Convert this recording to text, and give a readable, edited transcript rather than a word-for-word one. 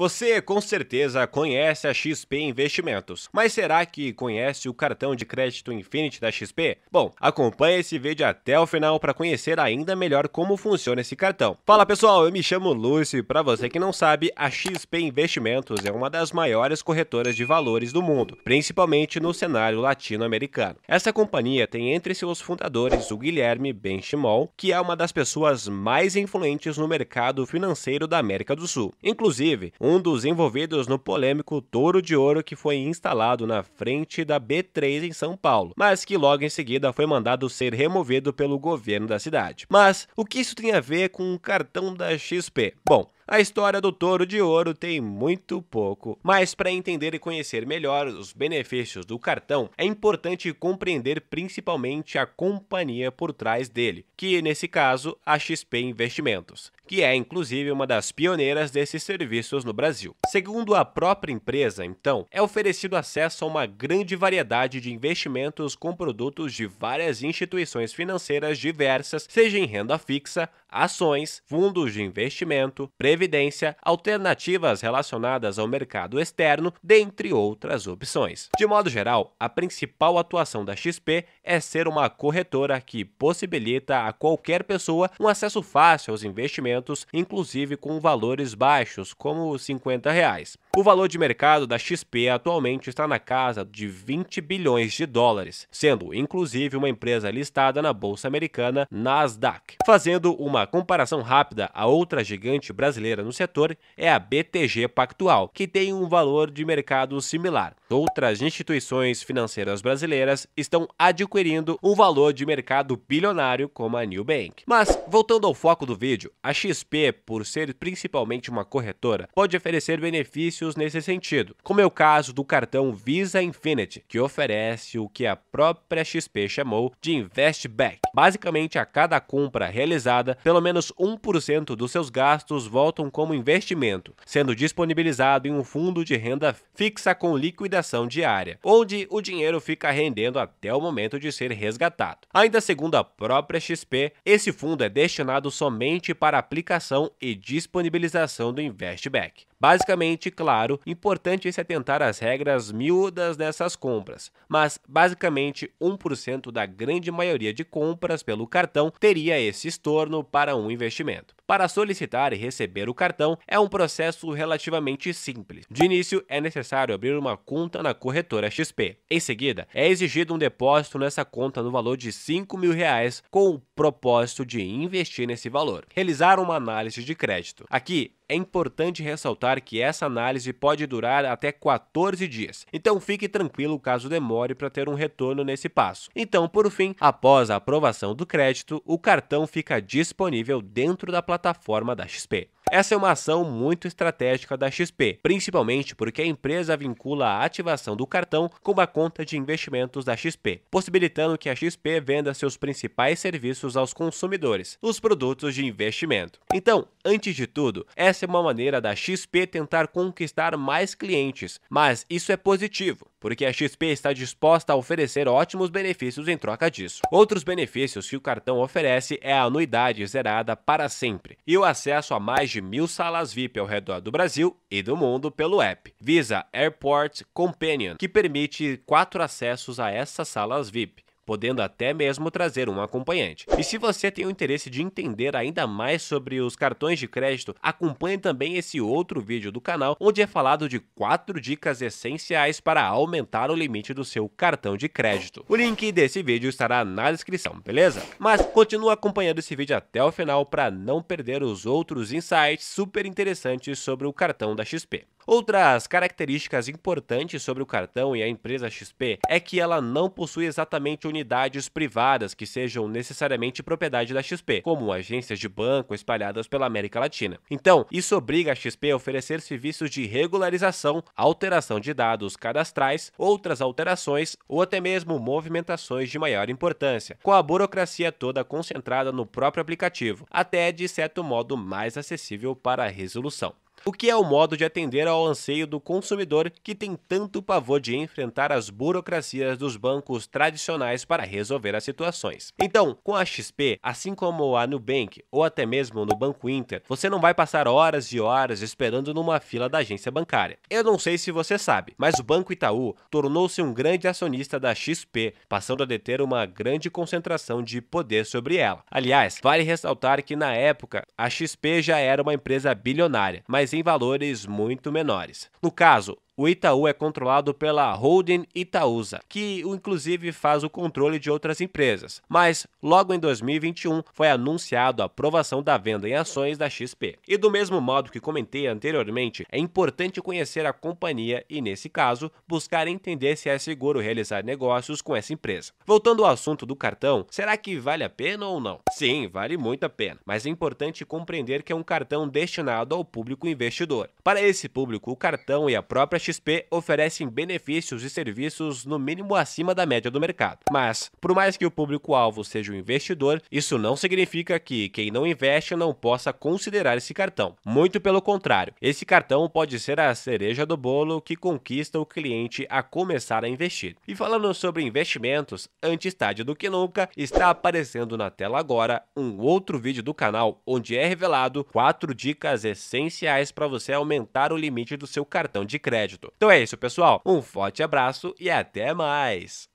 Você com certeza conhece a XP Investimentos, mas será que conhece o cartão de crédito Infinite da XP? Bom, acompanhe esse vídeo até o final para conhecer ainda melhor como funciona esse cartão. Fala pessoal, eu me chamo Lúcio e para você que não sabe, a XP Investimentos é uma das maiores corretoras de valores do mundo, principalmente no cenário latino-americano. Essa companhia tem entre seus fundadores o Guilherme Benchimol, que é uma das pessoas mais influentes no mercado financeiro da América do Sul. Inclusive, um dos envolvidos no polêmico touro de ouro que foi instalado na frente da B3 em São Paulo, mas que logo em seguida foi mandado ser removido pelo governo da cidade. Mas o que isso tem a ver com o cartão da XP? Bom, a história do touro de ouro tem muito pouco, mas para entender e conhecer melhor os benefícios do cartão, é importante compreender principalmente a companhia por trás dele, que nesse caso a XP Investimentos, que é inclusive uma das pioneiras desses serviços no Brasil. Segundo a própria empresa, então, é oferecido acesso a uma grande variedade de investimentos com produtos de várias instituições financeiras diversas, seja em renda fixa, ações, fundos de investimento, previdência, alternativas relacionadas ao mercado externo, dentre outras opções. De modo geral, a principal atuação da XP é ser uma corretora que possibilita a qualquer pessoa um acesso fácil aos investimentos, inclusive com valores baixos, como os R$50. O valor de mercado da XP atualmente está na casa de US$ 20 bilhões, sendo inclusive uma empresa listada na bolsa americana Nasdaq. Fazendo uma comparação rápida, a outra gigante brasileira no setor é a BTG Pactual, que tem um valor de mercado similar. Outras instituições financeiras brasileiras estão adquirindo um valor de mercado bilionário como a Nubank. Mas, voltando ao foco do vídeo, a XP, por ser principalmente uma corretora, pode oferecer benefícios nesse sentido, como é o caso do cartão Visa Infinite, que oferece o que a própria XP chamou de investback. Basicamente, a cada compra realizada, pelo menos 1% dos seus gastos voltam como investimento, sendo disponibilizado em um fundo de renda fixa com liquidação diária, onde o dinheiro fica rendendo até o momento de ser resgatado. Ainda segundo a própria XP, esse fundo é destinado somente para aplicação e disponibilização do investback. Basicamente, claro, importante se atentar às regras miúdas dessas compras, mas basicamente 1% da grande maioria de compras pelo cartão teria esse estorno para um investimento. Para solicitar e receber o cartão é um processo relativamente simples. De início, é necessário abrir uma conta na corretora XP. Em seguida, é exigido um depósito nessa conta no valor de R$5.000 com o propósito de investir nesse valor. Realizar uma análise de crédito. Aqui, é importante ressaltar que essa análise pode durar até 14 dias, então fique tranquilo caso demore para ter um retorno nesse passo. Então, por fim, após a aprovação do crédito, o cartão fica disponível dentro da plataforma da XP. Essa é uma ação muito estratégica da XP, principalmente porque a empresa vincula a ativação do cartão com uma conta de investimentos da XP, possibilitando que a XP venda seus principais serviços aos consumidores, os produtos de investimento. Então, antes de tudo, essa é uma maneira da XP tentar conquistar mais clientes, mas isso é positivo, porque a XP está disposta a oferecer ótimos benefícios em troca disso. Outros benefícios que o cartão oferece é a anuidade zerada para sempre e o acesso a mais de 1.000 salas VIP ao redor do Brasil e do mundo pelo app Visa Airport Companion, que permite 4 acessos a essas salas VIP, podendo até mesmo trazer um acompanhante. E se você tem o interesse de entender ainda mais sobre os cartões de crédito, acompanhe também esse outro vídeo do canal, onde é falado de 4 dicas essenciais para aumentar o limite do seu cartão de crédito. O link desse vídeo estará na descrição, beleza? Mas continue acompanhando esse vídeo até o final para não perder os outros insights super interessantes sobre o cartão da XP. Outras características importantes sobre o cartão e a empresa XP é que ela não possui exatamente unidades privadas que sejam necessariamente propriedade da XP, como agências de banco espalhadas pela América Latina. Então, isso obriga a XP a oferecer serviços de regularização, alteração de dados cadastrais, outras alterações ou até mesmo movimentações de maior importância, com a burocracia toda concentrada no próprio aplicativo, até de certo modo mais acessível para a resolução. o que é o modo de atender ao anseio do consumidor que tem tanto pavor de enfrentar as burocracias dos bancos tradicionais para resolver as situações. Então, com a XP, assim como a Nubank ou até mesmo no Banco Inter, você não vai passar horas e horas esperando numa fila da agência bancária. Eu não sei se você sabe, mas o Banco Itaú tornou-se um grande acionista da XP, passando a deter uma grande concentração de poder sobre ela. Aliás, vale ressaltar que na época a XP já era uma empresa bilionária, mas em valores muito menores. No caso, o Itaú é controlado pela holding Itaúsa, que inclusive faz o controle de outras empresas. Mas, logo em 2021, foi anunciado a aprovação da venda em ações da XP. E do mesmo modo que comentei anteriormente, é importante conhecer a companhia e, nesse caso, buscar entender se é seguro realizar negócios com essa empresa. Voltando ao assunto do cartão, será que vale a pena ou não? Sim, vale muito a pena, mas é importante compreender que é um cartão destinado ao público investidor. Para esse público, o cartão e a própria XP oferecem benefícios e serviços no mínimo acima da média do mercado. Mas, por mais que o público-alvo seja o investidor, isso não significa que quem não investe não possa considerar esse cartão. Muito pelo contrário, esse cartão pode ser a cereja do bolo que conquista o cliente a começar a investir. E falando sobre investimentos, antes tarde do que nunca, está aparecendo na tela agora um outro vídeo do canal onde é revelado 4 dicas essenciais para você aumentar o limite do seu cartão de crédito. Então é isso, pessoal. Um forte abraço e até mais!